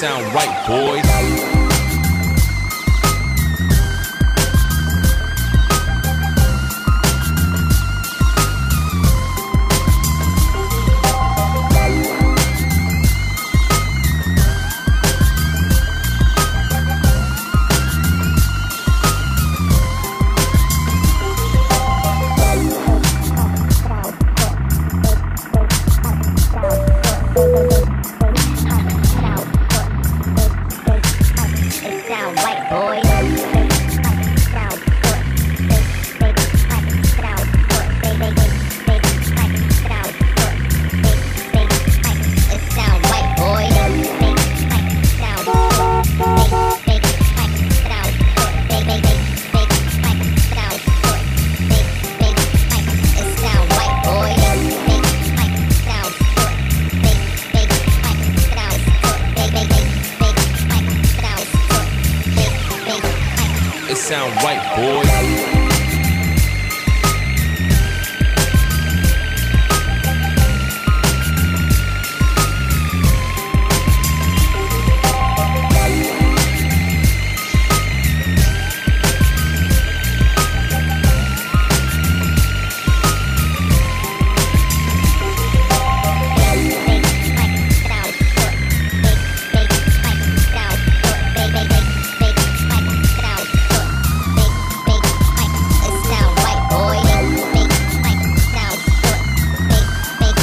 Sound right, boys. Sound right, boy. Sound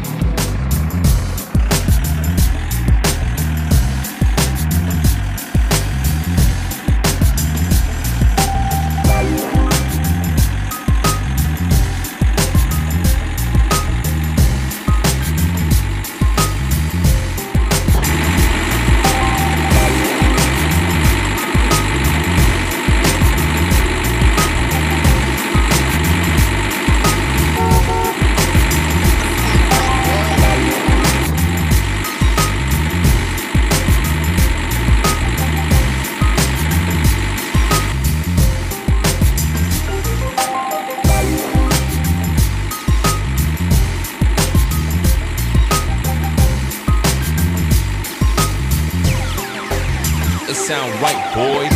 It sound right, boys.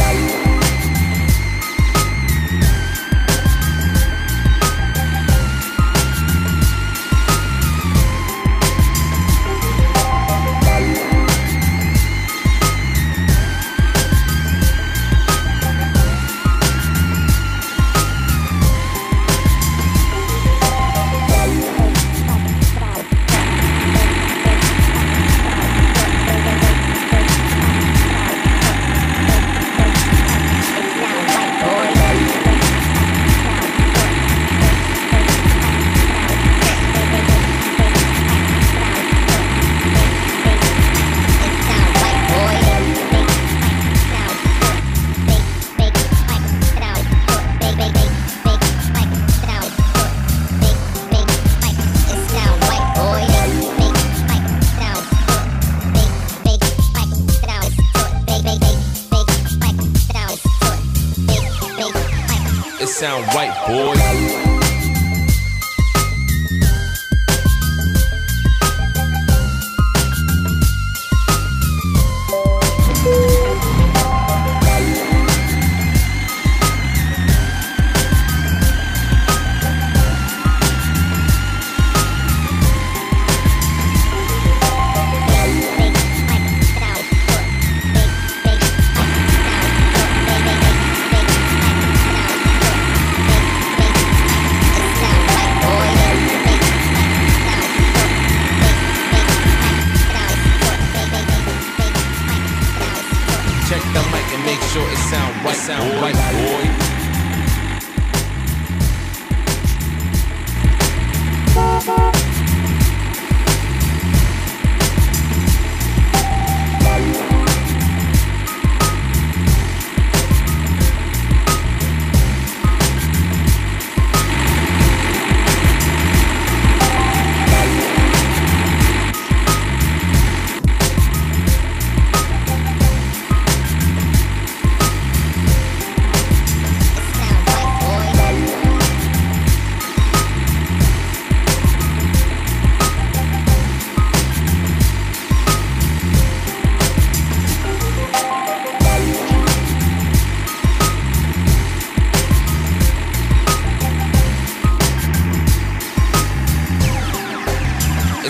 It sound right, boys.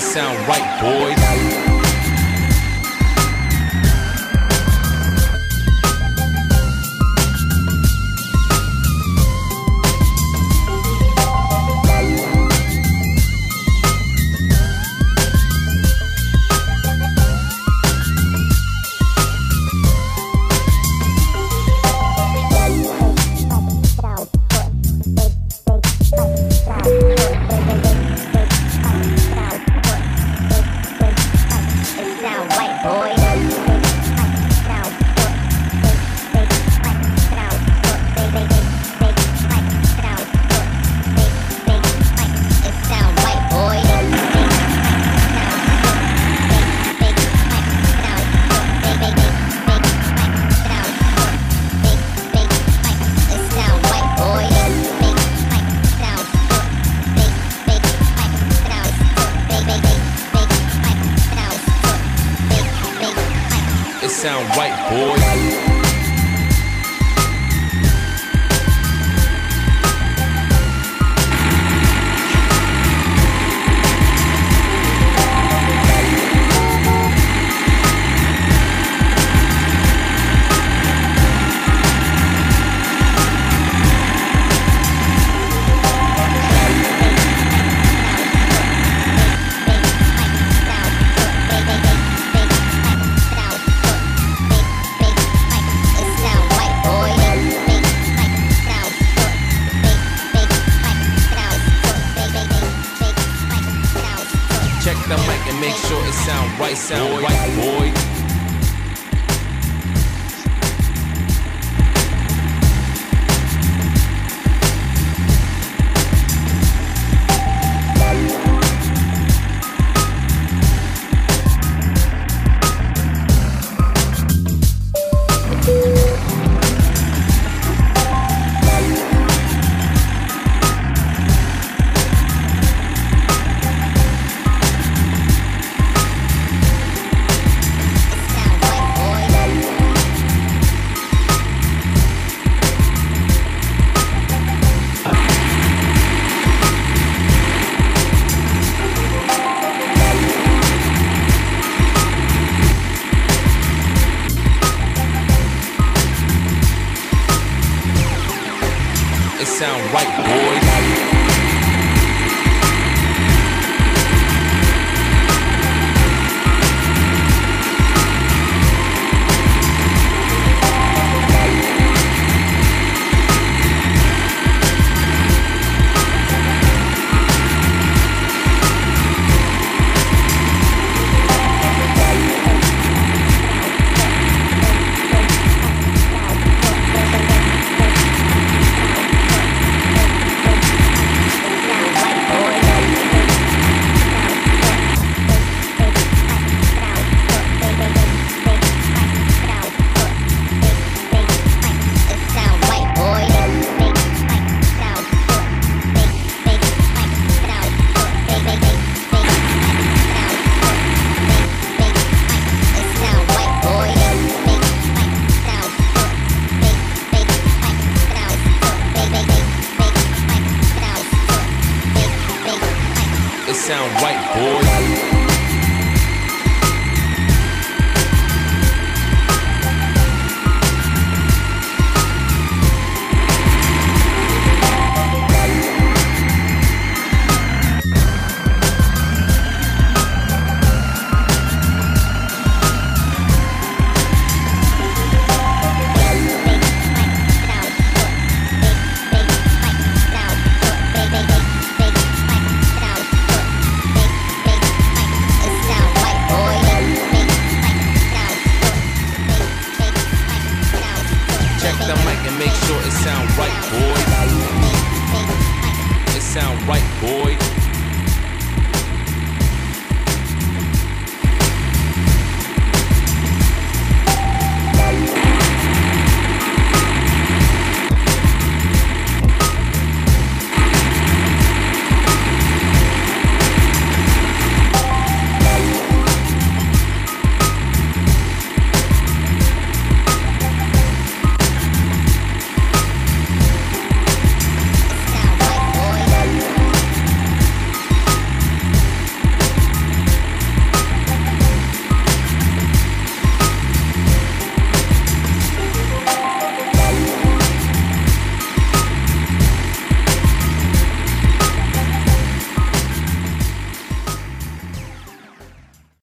sound right, boys. Sound right, boy. Check the mic and make sure it sound right, boy. It sound right, boys. Sound right, boys. Make sure it sound right, boy. It sound right, boy.